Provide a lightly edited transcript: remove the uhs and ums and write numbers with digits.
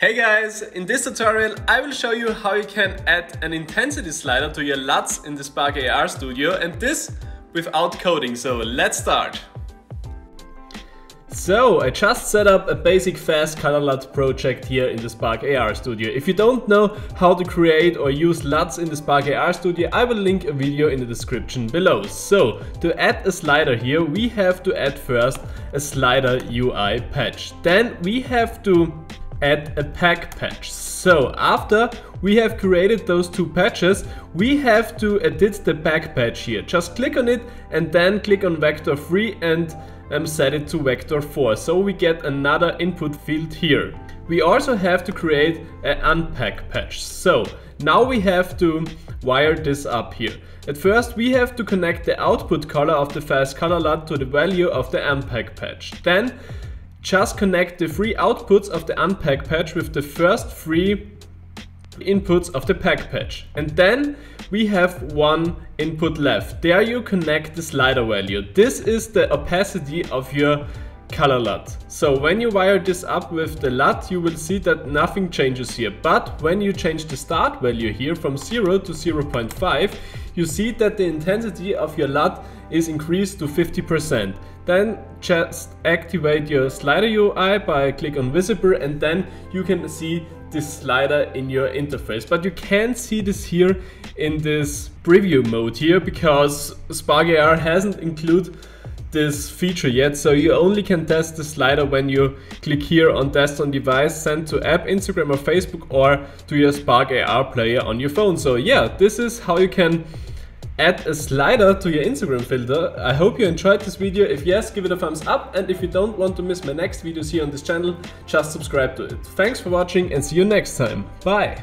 Hey guys, in this tutorial I will show you how you can add an intensity slider to your LUTs in the Spark AR Studio, and this without coding, so let's start. So I just set up a basic fast color LUT project here in the Spark AR Studio. If you don't know how to create or use LUTs in the Spark AR Studio, I will link a video in the description below. So to add a slider here, we have to add first a slider UI patch. Then we have to add a pack patch. So after we have created those two patches, we have to edit the pack patch here. Just click on it and then click on vector 3 and set it to vector 4. So we get another input field here. We also have to create an unpack patch. So now we have to wire this up here. At first we have to connect the output color of the fast color LUT to the value of the unpack patch. Then just connect the three outputs of the unpack patch with the first three inputs of the pack patch. And then we have one input left. There you connect the slider value. This is the opacity of your color LUT. So when you wire this up with the LUT, you will see that nothing changes here. But when you change the start value here from 0 to 0.5, you see that the intensity of your LUT is increased to 50%. Then just activate your slider UI by click on visible, and then you can see this slider in your interface. But you can't see this here in this preview mode here, because Spark AR hasn't included this feature yet, so you only can test the slider when you click here on test on device, send to app, Instagram or Facebook, or to your Spark AR player on your phone. So yeah, this is how you can add a slider to your Instagram filter. I hope you enjoyed this video. If yes, give it a thumbs up, and if you don't want to miss my next videos here on this channel, just subscribe to it. Thanks for watching and see you next time. Bye!